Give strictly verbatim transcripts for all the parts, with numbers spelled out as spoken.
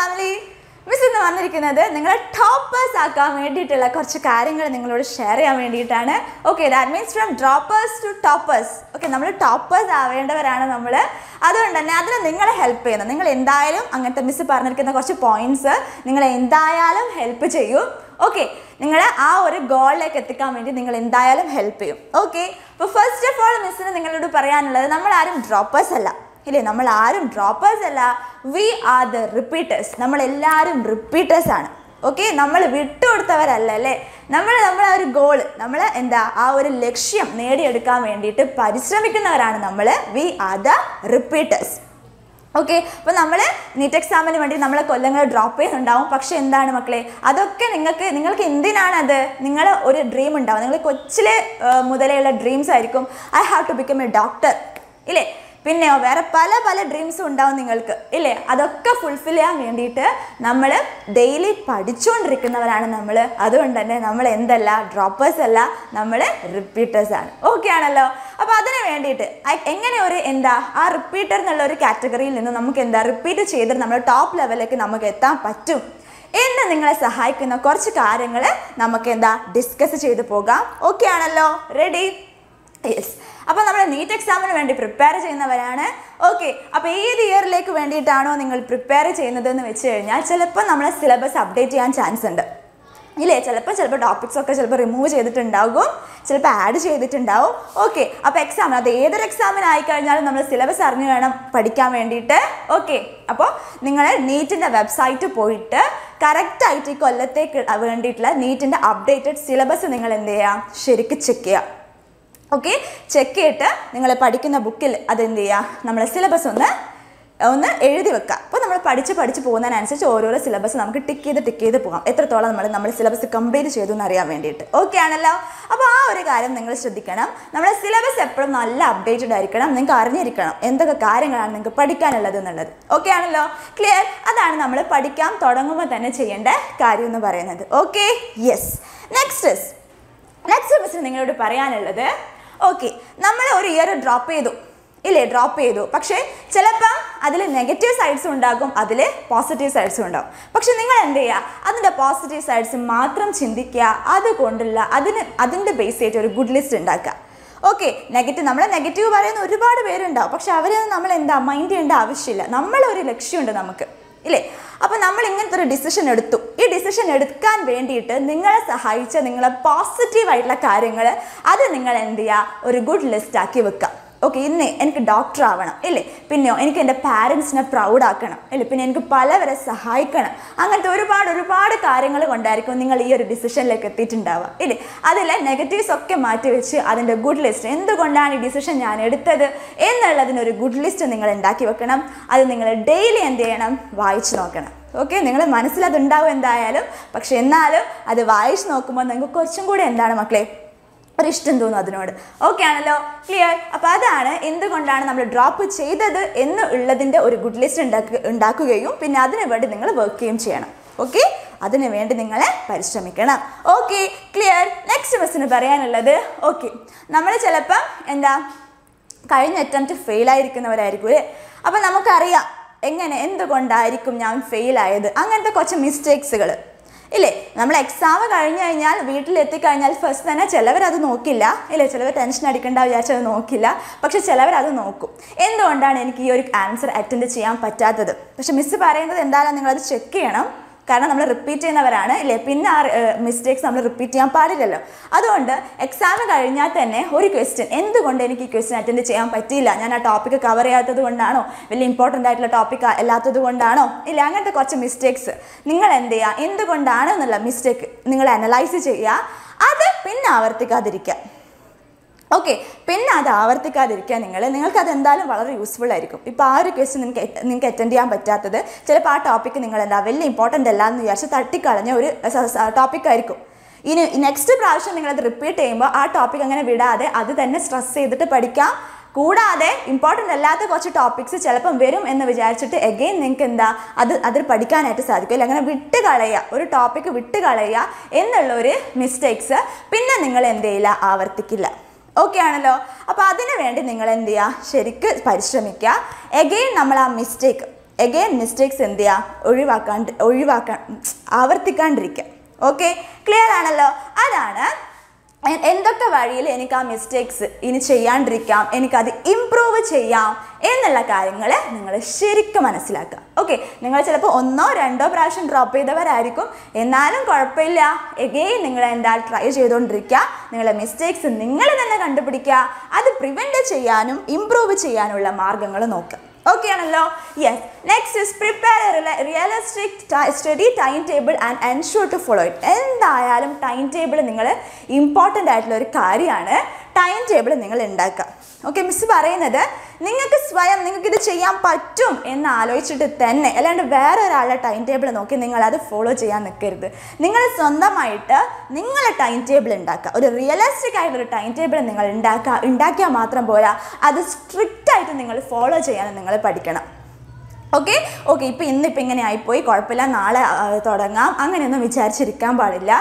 family. Miss in the one toppers. Okay, that means from droppers to toppers. Okay, we toppers. That's why help. You help points. Okay, you will help goal help. Okay, so first of all, Miss, you will say, droppers. We are droppers. We are the repeaters. We are repeaters. Okay, we are repeaters. We have a goal. We have a lecture. We are the repeaters. Okay, so we need to drop the NEET exam, drop the dream. Dreams. I have to become a doctor. Pinne vera pala pala dreams undavum ningalku ille adokka fulfill cheyan vendite nammal daily padichondirikkunavarana nammal adondane nammal endalla droppers alla nammal repeaters aanu okay aanallo appo adine vendite engane oru enda aa repeater nalla oru category il ninnu namukku enda repeat cheyidu nammal top level ekku namukku ettan pattum enna ningale sahayikkuna korchu karyangale namukku enda discuss cheyidu pogam okay aanallo ready. Yes. Now we need to prepare for the NEET exam. Okay, now you will prepare for the NEET exam. Now we will syllabus update the chance. We will remove topics, remove and add. Okay, now the exam is the exam. We will syllabus update. Okay, now you will need to go to the website. Correct I T collected updated syllabus. Check. Okay, check it. You will study the book. That is the syllabus. We will study the syllabus. We will study the syllabus. We will tick the tick. We will complete the syllabus. Okay, now we will study the syllabus. We will update the syllabus. Okay, clear? That is what we will do. Okay, yes. Next is, next is you will study. Okay, we will drop a year. Ille, drop a year. But there are negative sides and positive sides. But you the positive sides, that is the base of a good list. Okay, negative, we have negative, but we have a mind. Then we have a decision. This decision is a positive idea. That is a good list. Okay, I am a doctor. I am parents proud of my parents. I am proud of my parents. You decision. Negatives are good list. What decision I am taking? Good list. That is daily. Okay, you can see that you can see okay, clear. Now, in the content, drop the good list and work game. Okay, that's why you can. Okay, clear. Next question. Okay, we fail. Now, we fail. Mistakes. Ille, nammal exam kazhinjal veetil etti kazhinjal first thana chelavar adu nokkilla ille chelavar tension adikanda vicharichadu nokkilla pakshe chelavar adu nokkum endondana enikku ee oru answer attend cheyan pattathathu pakshe miss parayunnathu endala ningal adu check cheyanam karena nammal repeat cheyyunavarana ille pinna mistakes nammal repeat cheyan paadillalo adonde exam kazhinjal thane oru question endukonde enikku ee question attend cheyan pattilla njan aa topic cover cheyyathathu kondano very important aayittulla topic allathathu kondano ille angathe korchu mistakes ningal endeya endukondana ennulla mistake ningal analyze cheya adu pinna aavarthikadirikka. Okay, pin is very useful. Now, you can question the topic is important. In the next question, you can repeat the topic. That is stress. Important topics. Again, you can the topic. Mistakes. Pin okay, analo. Appo adine vendi ningal endiya? Serikku parishramikkya. Again, nammal a mistake. again mistakes endiya ഒഴിവാക്കാൻ ഒഴിവാക്കാൻ ആവർത്തിക്കാണ്ടിരിക്കുക. Okay, clear ആണല്ലോ? അതാണ് എന്തൊക്കെ വഴിയിൽ എനിക്ക് ആ mistakes ഇനി ചെയ്യാണ്ടിരിക്കാം, എനിക്കത് ഇംപ്രൂവ് ചെയ്യാം എന്നുള്ള കാര്യങ്ങൾ നിങ്ങൾ ശരിക്കും മനസ്സിലാക്കുക. ഓക്കെ, നിങ്ങൾ ചിലപ്പോൾ ഒന്നോ രണ്ടോ പ്രാവശ്യം ഡ്രോപ്പ് ചെയ്തവരായിരിക്കും, എന്നാലും കുഴപ്പമില്ല. എഗെയിൻ നിങ്ങൾ എന്താ ട്രൈ ചെയ്തുകൊണ്ടിരിക്കുക, നിങ്ങളുടെ മിസ്റ്റേക്സ് നിങ്ങൾ തന്നെ കണ്ടുപിടിക്കുക, അത് പ്രിവെൻറ്റ് ചെയ്യാനും ഇംപ്രൂവ് ചെയ്യാനുള്ള മാർഗങ്ങൾ നോക്കുക. ഓക്കെ ആണല്ലോ? Yes. Next is prepare a realistic study time table and ensure to follow it. എന്തായാലും ടൈം ടേബിൾ നിങ്ങൾ ഇമ്പോർട്ടൻ്റ് ആയിട്ടുള്ള ഒരു കാര്യമാണ്. ടൈം ടേബിൾ നിങ്ങൾ ഉണ്ടാക്കുക. ഓക്കെ, മിസ് പറയുന്നത് നിങ്ങൾക്ക് സ്വയം നിങ്ങൾക്കിത് ചെയ്യാൻ പറ്റും എന്ന് ആലോചിച്ചിട്ട് തന്നെ, അല്ലാണ്ട് വേറെ ഒരാളുടെ ടൈം ടേബിൾ നോക്കി നിങ്ങളത് ഫോളോ ചെയ്യാൻ നിൽക്കരുത്. നിങ്ങൾ സ്വന്തമായിട്ട് നിങ്ങളെ ടൈം ടേബിൾ ഉണ്ടാക്കുക. ഒരു റിയലിസ്റ്റിക് ആയിട്ടൊരു ടൈം ടേബിൾ നിങ്ങൾ ഉണ്ടാക്കുക. ഉണ്ടാക്കിയാൽ മാത്രം പോരാ, അത് സ്ട്രിക്റ്റായിട്ട് നിങ്ങൾ ഫോളോ ചെയ്യാൻ നിങ്ങൾ പഠിക്കണം. ഓക്കെ ഓക്കെ ഇപ്പോൾ ഇന്നിപ്പോൾ ഇങ്ങനെ ആയിപ്പോയി കുഴപ്പമില്ല, നാളെ തുടങ്ങാം അങ്ങനെയൊന്നും വിചാരിച്ചിരിക്കാൻ പാടില്ല.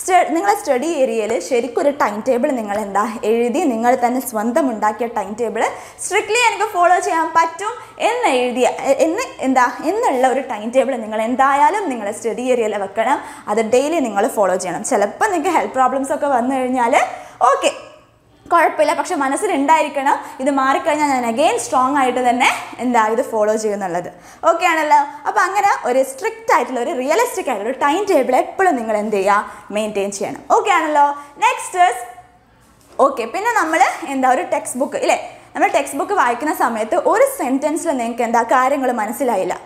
സ്റ്റ നിങ്ങളെ സ്റ്റഡി ഏരിയയിൽ ശരിക്കും ഒരു ടൈം ടേബിൾ നിങ്ങൾ എന്താ എഴുതി, നിങ്ങൾ തന്നെ സ്വന്തം ഉണ്ടാക്കിയ ടൈം ടേബിൾ സ്ട്രിക്ട്ലി എനിക്ക് ഫോളോ ചെയ്യാൻ പറ്റും എന്ന് എഴുതിയ എന്ന് എന്താ എന്നുള്ള ഒരു ടൈം ടേബിൾ നിങ്ങൾ എന്തായാലും നിങ്ങളെ സ്റ്റഡി ഏരിയയിൽ വെക്കണം. അത് ഡെയിലി നിങ്ങൾ ഫോളോ ചെയ്യണം. ചിലപ്പോൾ നിങ്ങൾക്ക് ഹെൽത്ത് പ്രോബ്ലംസ് ഒക്കെ വന്നു കഴിഞ്ഞാൽ ഓക്കെ കുഴപ്പമില്ല, പക്ഷെ മനസ്സിലുണ്ടായിരിക്കണം ഇത് മാറിക്കഴിഞ്ഞാൽ ഞാൻ അഗെയിൻ സ്ട്രോങ് ആയിട്ട് തന്നെ എന്താ ഇത് ഫോളോ ചെയ്യുന്നുള്ളത്. ഓക്കെ ആണല്ലോ? അപ്പോൾ അങ്ങനെ ഒരു സ്ട്രിക്റ്റ് ആയിട്ടുള്ള ഒരു റിയലിസ്റ്റിക് ആയിട്ടുള്ള ടൈം ടേബിൾ എപ്പോഴും നിങ്ങൾ എന്ത് ചെയ്യുക, മെയിൻറ്റെയിൻ ചെയ്യണം. ഓക്കെ ആണല്ലോ? നെക്സ്റ്റ് ഓക്കെ പിന്നെ നമ്മൾ എന്താ ഒരു ടെക്സ്റ്റ് ബുക്ക് ഇല്ലേ, നമ്മൾ ടെക്സ്റ്റ് ബുക്ക് വായിക്കുന്ന സമയത്ത് ഒരു സെൻറ്റൻസിൽ നിങ്ങൾക്ക് എന്താ കാര്യങ്ങൾ മനസ്സിലായില്ല,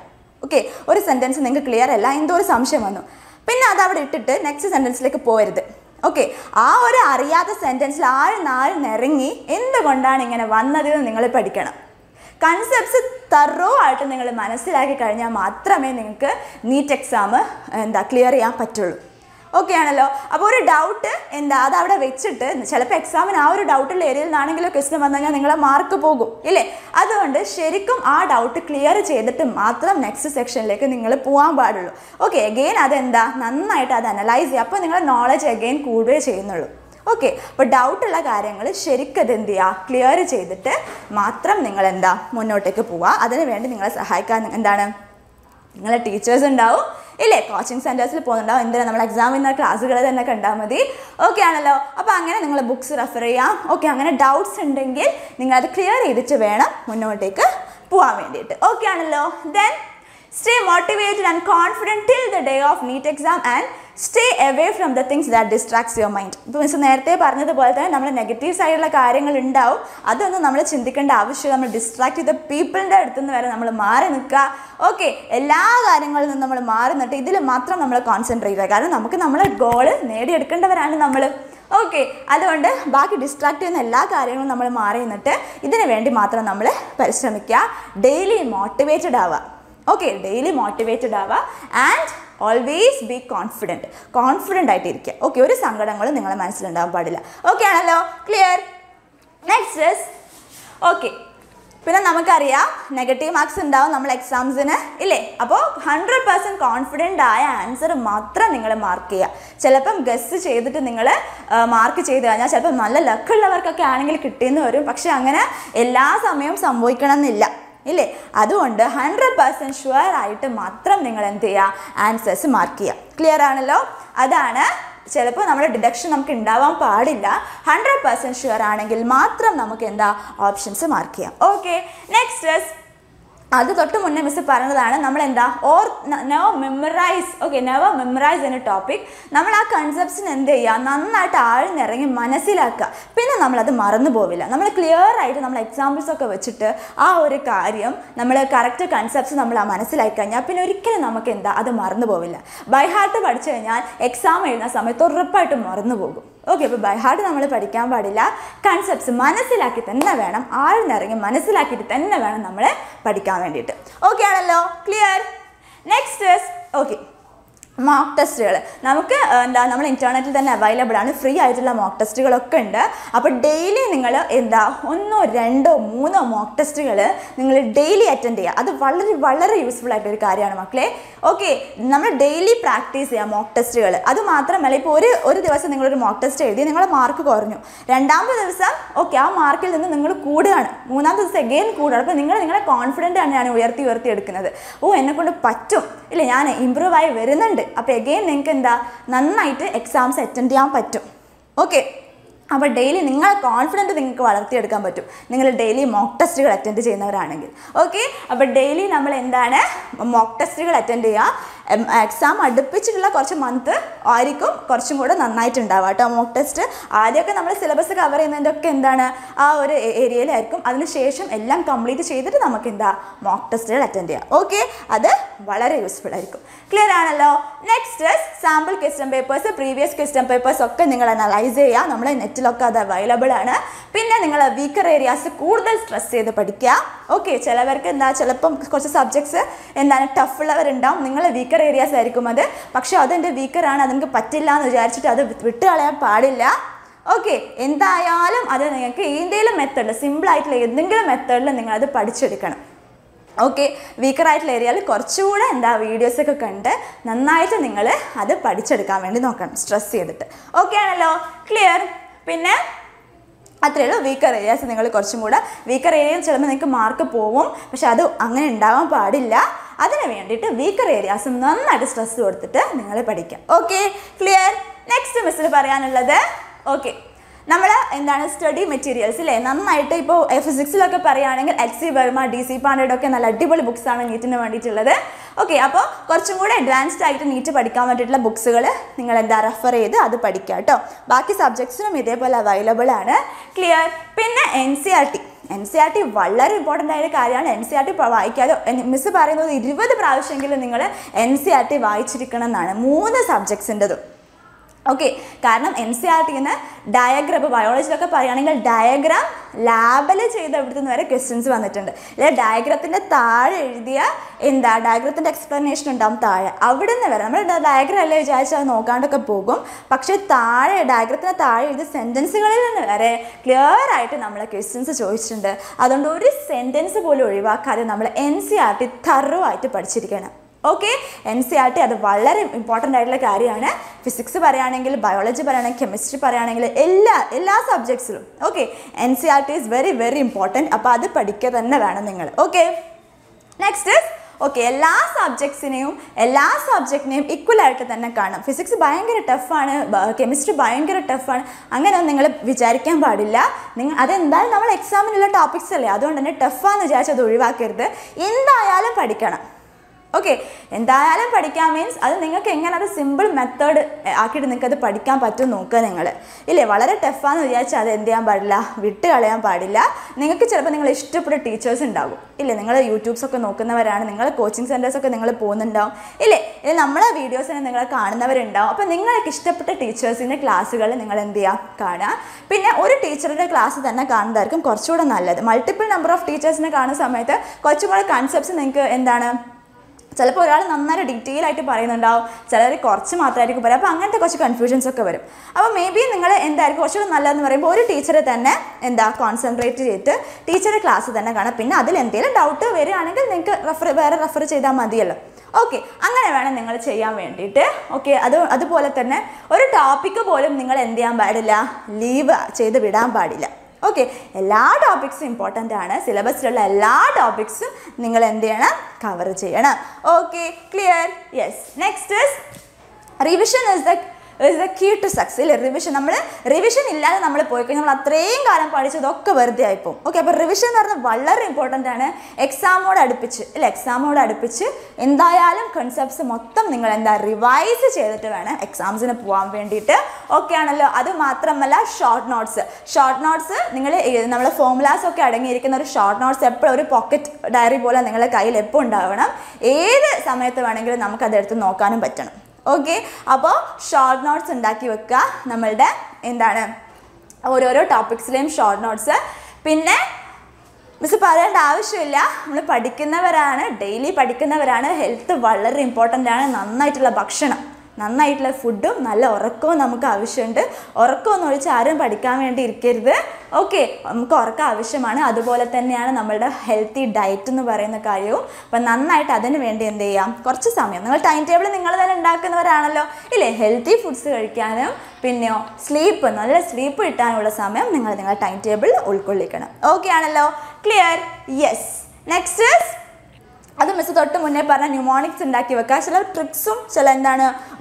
ഓക്കെ ഒരു സെൻറ്റൻസ് നിങ്ങൾക്ക് ക്ലിയർ അല്ല, എന്തോ ഒരു സംശയം വന്നു, പിന്നെ അത് അവിടെ ഇട്ടിട്ട് നെക്സ്റ്റ് സെൻറ്റൻസിലേക്ക് പോകരുത്. ഓക്കെ, ആ ഒരു അറിയാത്ത സെൻറ്റൻസിൽ ആരും നാലും നിറങ്ങി എന്തുകൊണ്ടാണ് ഇങ്ങനെ വന്നതെന്ന് നിങ്ങൾ പഠിക്കണം. കൺസെപ്റ്റ്സ് തറോ ആയിട്ട് നിങ്ങൾ മനസ്സിലാക്കി കഴിഞ്ഞാൽ മാത്രമേ നിങ്ങൾക്ക് നീറ്റ് എക്സാം എന്താ ക്ലിയർ ചെയ്യാൻ പറ്റുള്ളൂ. ഓക്കെ ആണല്ലോ? അപ്പോൾ ഒരു ഡൗട്ട് എന്താ അതവിടെ വെച്ചിട്ട് ചിലപ്പോൾ എക്സാമിന് ആ ഒരു ഡൗട്ടുള്ള ഏരിയയിൽ നിന്നാണെങ്കിലും ക്വസ്റ്റ്യൻ വന്നു കഴിഞ്ഞാൽ നിങ്ങളെ മാർക്ക് പോകും ഇല്ലേ? അതുകൊണ്ട് ശരിക്കും ആ ഡൗട്ട് ക്ലിയർ ചെയ്തിട്ട് മാത്രം നെക്സ്റ്റ് സെക്ഷനിലേക്ക് നിങ്ങൾ പോകാൻ പാടുള്ളൂ. ഓക്കെ, എഗെയിൻ അതെന്താ നന്നായിട്ട് അത് അനലൈസ് ചെയ്യുക. അപ്പോൾ നിങ്ങളുടെ നോളജ് എഗെയിൻ കൂടുകയേ ചെയ്യുന്നുള്ളൂ. ഓക്കെ, അപ്പോൾ ഡൗട്ടുള്ള കാര്യങ്ങൾ ശരിക്കും അതെന്ത് ചെയ്യുക, ക്ലിയർ ചെയ്തിട്ട് മാത്രം നിങ്ങളെന്താ മുന്നോട്ടേക്ക് പോവുക. അതിന് വേണ്ടി നിങ്ങളെ സഹായിക്കാൻ എന്താണ് നിങ്ങളെ ടീച്ചേഴ്സ് ഉണ്ടാവും ഇല്ലേ, കോച്ചിങ് സെൻറ്റേഴ്സിൽ പോകുന്നുണ്ടാവും. എന്തിനാ നമ്മൾ എക്സാമിൻ്റെ ക്ലാസ്സുകൾ തന്നെ കണ്ടാൽ മതി. ഓക്കെ ആണല്ലോ? അപ്പോൾ അങ്ങനെ നിങ്ങൾ ബുക്ക്സ് റെഫർ ചെയ്യാം. ഓക്കെ, അങ്ങനെ ഡൗട്ട്സ് ഉണ്ടെങ്കിൽ നിങ്ങളത് ക്ലിയർ ചെയ്തിട്ട് വേണം മുന്നോട്ടേക്ക് പോകാൻ വേണ്ടിയിട്ട്. ഓക്കെ ആണല്ലോ? Then stay motivated and confident till the day of NEET exam and stay away from the things that distracts your mind. ഇപ്പോൾ മിസ് നേരത്തെ പറഞ്ഞതുപോലെ തന്നെ നമ്മൾ നെഗറ്റീവ് സൈഡിലുള്ള കാര്യങ്ങൾ ഉണ്ടാവും, അതൊന്നും നമ്മൾ ചിന്തിക്കേണ്ട ആവശ്യം. നമ്മൾ ഡിസ്ട്രാക്ട് ചെയ്ത പീപ്പിളിൻ്റെ അടുത്തു നിന്ന് വരെ നമ്മൾ മാറി നിൽക്കുക. ഓക്കെ, എല്ലാ കാര്യങ്ങളിൽ നിന്നും നമ്മൾ മാറി നിന്നിട്ട് ഇതിൽ മാത്രം നമ്മൾ കോൺസെൻട്രേറ്റ് ചെയ്യുക. കാരണം നമുക്ക് നമ്മളെ ഗോള് നേടിയെടുക്കേണ്ടവരാണ് നമ്മൾ. ഓക്കെ, അതുകൊണ്ട് ബാക്കി ഡിസ്ട്രാക്ട് ചെയ്യുന്ന എല്ലാ കാര്യങ്ങളും നമ്മൾ മാറി നിന്നിട്ട് ഇതിനു വേണ്ടി മാത്രം നമ്മൾ പരിശ്രമിക്കുക. ഡെയിലി മോട്ടിവേറ്റഡ് ആവുക. ഓക്കെ, ഡെയിലി മോട്ടിവേറ്റഡ് ആവുക and always be confident confident ആയിട്ടിരിക്കുക. ഓക്കെ, ഒരു സങ്കടങ്ങളും നിങ്ങളെ മനസ്സിലുണ്ടാകാൻ പാടില്ല. ഓക്കെ ആണല്ലോ? ക്ലിയർ? നെക്സ്റ്റ് ഇസ് ഓക്കെ പിന്നെ നമുക്കറിയാം നെഗറ്റീവ് മാർക്സ് ഉണ്ടാവും നമ്മൾ എക്സാംസിന് ഇല്ലേ? അപ്പോൾ ഹൺഡ്രഡ് പെർസെൻറ്റ് കോൺഫിഡൻ്റ് ആയ ആൻസർ മാത്രം നിങ്ങൾ മാർക്ക് ചെയ്യുക. ചിലപ്പം ഗസ് ചെയ്തിട്ട് നിങ്ങൾ മാർക്ക് ചെയ്ത് കഴിഞ്ഞാൽ ചിലപ്പോൾ നല്ല ലക്കുള്ളവർക്കൊക്കെ ആണെങ്കിൽ കിട്ടിയെന്ന് വരും, പക്ഷേ അങ്ങനെ എല്ലാ സമയവും സംഭവിക്കണമെന്നില്ല ഇല്ലേ? അതുകൊണ്ട് ഹൺഡ്രഡ് പെർസെൻറ്റ് ഷുവർ ആയിട്ട് മാത്രം നിങ്ങൾ എന്ത് ചെയ്യുക, ആൻസേഴ്സ് മാർക്ക് ചെയ്യുക. ക്ലിയർ ആണല്ലോ? അതാണ് ചിലപ്പോൾ നമ്മുടെ ഡിഡക്ഷൻ നമുക്ക് ഉണ്ടാവാൻ പാടില്ല. ഹൺഡ്രഡ് പെർസെൻറ്റ് ഷുവർ ആണെങ്കിൽ മാത്രം നമുക്ക് എന്താ ഓപ്ഷൻസ് മാർക്ക് ചെയ്യാം. ഓക്കെ, നെക്സ്റ്റ് അത് തൊട്ട് മുന്നേ മിസ് പറഞ്ഞതാണ് നമ്മൾ എന്താ or never memorise. Okay, never memorise എന്ന ടോപ്പിക് നമ്മൾ ആ കൺസെപ്റ്റ്സിന് എന്ത് ചെയ്യുക, നന്നായിട്ട് ആഴ്ന്നിറങ്ങി മനസ്സിലാക്കുക. പിന്നെ നമ്മളത് മറന്നു പോവില്ല. നമ്മൾ ക്ലിയർ ആയിട്ട് നമ്മൾ എക്സാമ്പിൾസ് ഒക്കെ വെച്ചിട്ട് ആ ഒരു കാര്യം നമ്മൾ കറക്റ്റ് കൺസെപ്റ്റ്സ് നമ്മൾ ആ മനസ്സിലാക്കി കഴിഞ്ഞാൽ പിന്നെ ഒരിക്കലും നമുക്ക് എന്താ അത് മറന്നു പോവില്ല. ബൈഹാർട്ട് പഠിച്ചു കഴിഞ്ഞാൽ എക്സാം എഴുതുന്ന സമയത്ത് ഉറപ്പായിട്ടും മറന്നു പോകും. ഓക്കെ, അപ്പോൾ ബൈഹാർട്ട് നമ്മൾ പഠിക്കാൻ പാടില്ല. കൺസെപ്റ്റ്സ് മനസ്സിലാക്കി തന്നെ വേണം, ആഴ്ന്നിറങ്ങി മനസ്സിലാക്കിയിട്ട് തന്നെ വേണം നമ്മൾ പഠിക്കാൻ വേണ്ടിയിട്ട്. ഓക്കെ ആണല്ലോ? Clear? Next okay mock test. We have internet available free mock test. So, daily you attend one, two, three mock test daily attend. That is very, very useful. Okay, we daily practice mock test. That is why you have mock test. You have mark. Okay, mark is again you are confident and you are confident. Oh, I am improve. I Then again, you can exams attend exams. Okay. So, daily you are confident that you will daily mock test. Okay. So, daily we will mock test. Exam at the pitch for a month, or you can night and mock test. That's why we syllabus cover in the area. That's why we complete mock test. Okay, that's very useful. Clear? Next is sample question papers, previous question papers. You can analyze it. We are available on the net. Then, you weaker areas. Stress okay, subjects tough. Areas are recommended, Paksha than the weaker and the Patilla, the Jarchita, the Vitala, Padilla. Okay, in the Ayalam, other than a method, a simple method, and other Padichurikan. Okay, weaker right layer, Korchuda and the videos like a content, Nanite and Ningle, other Padichurikam, stress it. Okay, hello, clear, Pinna. Weaker areas and the weaker areas are marked up, but that is not padilla. That is weaker areas and none that is stressed. Okay, clear. Next, Mister Okay. Study materials. Physics, L C, D C, and books. Okay, so advanced NEET books. You can refer to it. The subjects are available. Clear? N C E R T. N C E R T is very important. N C E R T is very important. Miss Parano, you can refer N C E R T. three subjects. Okay, because N C E R T is a diagram, biology diagram, lab, questions. The diagram is diagram explanation. That's why we diagram. But the diagram is sentences. Clear right questions. That's why we sentence N C E R T thoroughly. Okay, N C E R T is very important. Physics, biology, chemistry, all subjects. Okay, N C E R T is very very important. Okay, next is okay, all subjects name, all subject name equal. Physics is very tough, chemistry is very tough. You can't do that. That's why we have topics in the exam. That's why we have to do this. Okay, and that means that you can use a simple method. You can use a tough one. You can use a teachers. You can use YouTube, coaching centers. You can use videos. You can use teachers in the class. You can use teacher in the class. You can use multiple number of teachers in the class. You can use concepts. If you have detail, you can have confusion. Maybe you a teacher and concentrate on the teacher class. If you have doubt, you can refer to that. Okay, that's what you can do. Okay, that's why you can do a topic. Okay, all topics are important. Syllabus all topics you cover. Okay, clear? Yes. Next is revision is the is the key to success. Revision nammal revision illade nammal poi kanu nammal athrayum kaalam padichadokke verde aipom. Okay, appo revision enna vallare important aanu. Exam mode adippichu illa exam mode adippichu endayalum concepts mottham ningal endha revise cheyidittu vena exams ne povan venditte. Okay aanallo adu mathramalla short notes. Short notes ningal nammal formulas okke adangi irikkunna oru short notes eppol oru pocket diary pole ningal kayil eppol undavanam. Ede samayathu venengil namukku adu eduthu nokkanum pattanam. Okay, so short notes undaki vekka nammude endana ore ore topics lem short notes pinne Miss Paran Davishilla, we Padikinavarana, daily Padikinavarana, health, very important and Nana itla Bakshana. Nana itla food, Nala Orako, Namaka Avishund, Orako Noricharan Padikam and Irkirve. Okay, Korka Avishamana, other Bolataniana, numbered healthy diet in the Varana Kario, but Nana it other went in the Korchasamian. Timetable in other than Dakanavaranalo, ill healthy food circanum, Pinio, sleep, another sleep, it and Samian, Ninga timetable, Ulkolikana. Okay, Analo. Clear? Yes. Next is that is the mnemonics and tricks and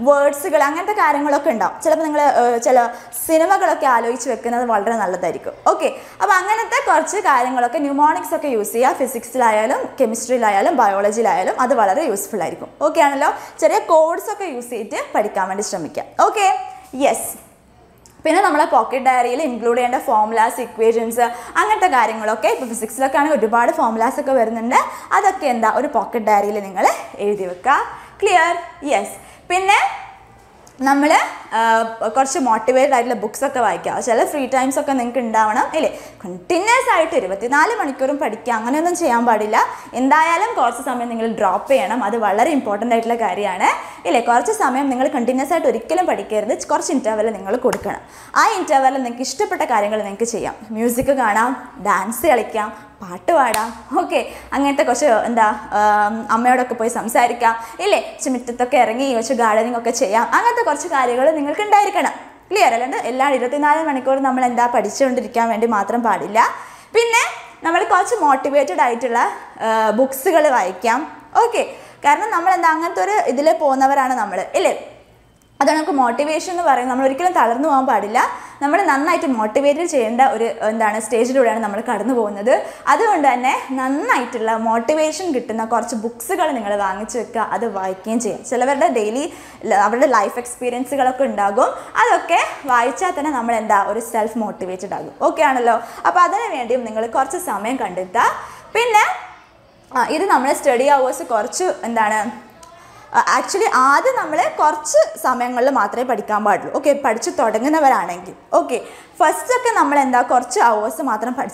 words. If you have cinema, you can use okay. Now, mnemonics use physics, chemistry, biology. That is useful. Okay, now, codes use it. Okay, yes. We have pocket diary included formulas, equations, and physics formulas. That is a pocket diary. Clear? Yes. We have motivated books. Free times. Continuous you drop it. Important. Continuous I interval music, dance, okay, angante kochu enda ammayodokke poi samsarikka ille chimittottokke irangi kochu gardening okke cheyam angante korchu karyagalu ningalku undairikkanam clear allende ella twenty-four manikkoru nammal endha padichondirikkan vendi matram paadilla pinne nammal korchu motivated aayittulla books galu vaayikam okay karanam nammal endha angante oru idile ponavarana nammal ille that's motivation. We are motivated to stage. That's why motivation books. That's daily life experience. That's why we are self-motivated. Okay, that's why we are study hours. Actually, that's why we have to study some time. Okay, we have to study. Okay, first we have to study hours. Then we have to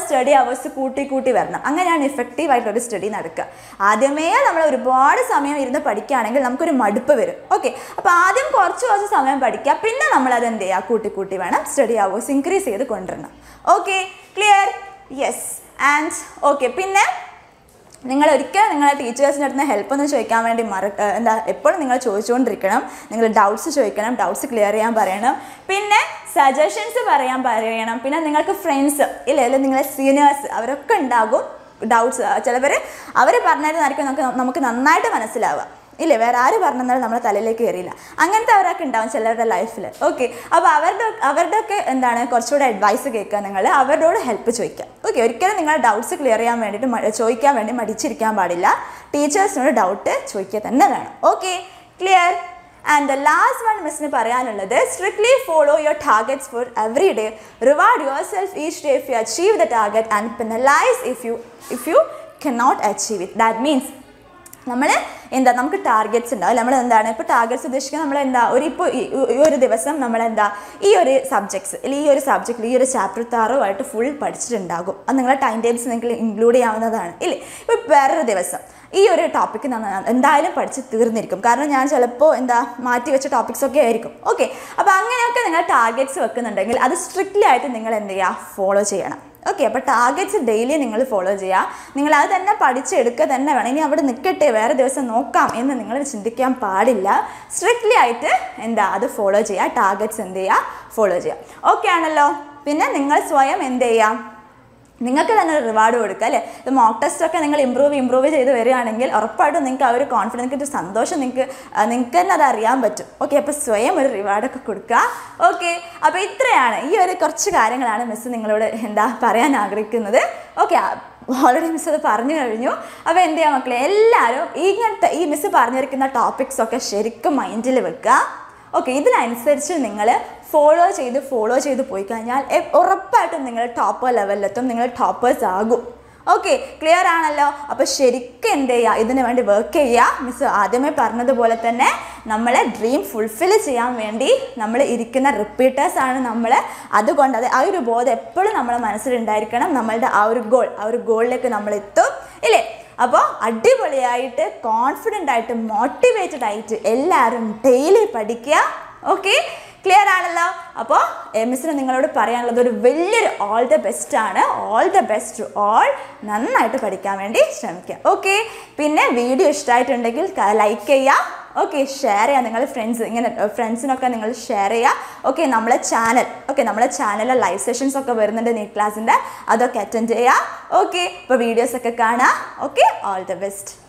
study hours. That's effective study. That's why we have to study some time. We have to study. Okay, so we have to study hours. Increase hours. Okay, clear? Yes. And, okay, then you have teachers help you to help you to doubts, doubts clear. Suggestions, friends, seniors, doubts, we will not life. Okay. Advice help. Okay. If you have doubts, clear your teachers doubt. Okay. Clear. And the last one, Miss Niparayan, strictly follow your targets for every day. Reward yourself each day if you achieve the target and penalize if you if you cannot achieve it. That means we have targets. We have targets. We have subjects. We have subjects. We have chapters. We have full parts. We have timetables. We have this topic. We have parts. We have topics. Okay. Now, targets. That is strictly follow. Okay, but targets daily you follow. You can study it, strictly follow targets. Follow. Okay, now, you can reward the mock test. You can improve and improve. You can be confident and happy. You can be okay, so you can reward. Okay, so this is a missing thing. Okay, already missed the partner. You can share the topics. Okay, this is the answer. Follow, follow, follow. You are top level. You are toppers. Okay, clear? Now, you can work. You can work. You can work. You can work. You our dream fulfill vendi nammal irikkuna repeaters aanu nammal adukonde adu aa oru bodham eppolum nammal manasil undirikkanam nammalde aa oru goal aa oru goal like nammal ettu ille appo adipoliyayittu confident ayittu motivated ayittu ellarum daily padikya okay clear aanallo appo emsine ningalodu parayanallathu oru velliyur all the best aanu all the best to all nannayittu padikkan vendi shramikka okay pinne video ishtayitundengil like cheya okay share cheya ningale friends ingane friends nokka ningal share cheya okay nammala channel okay nammala channel la live sessions okka varununde neet class inde adokke attend cheya okay appo videos okka kaana okay all the best.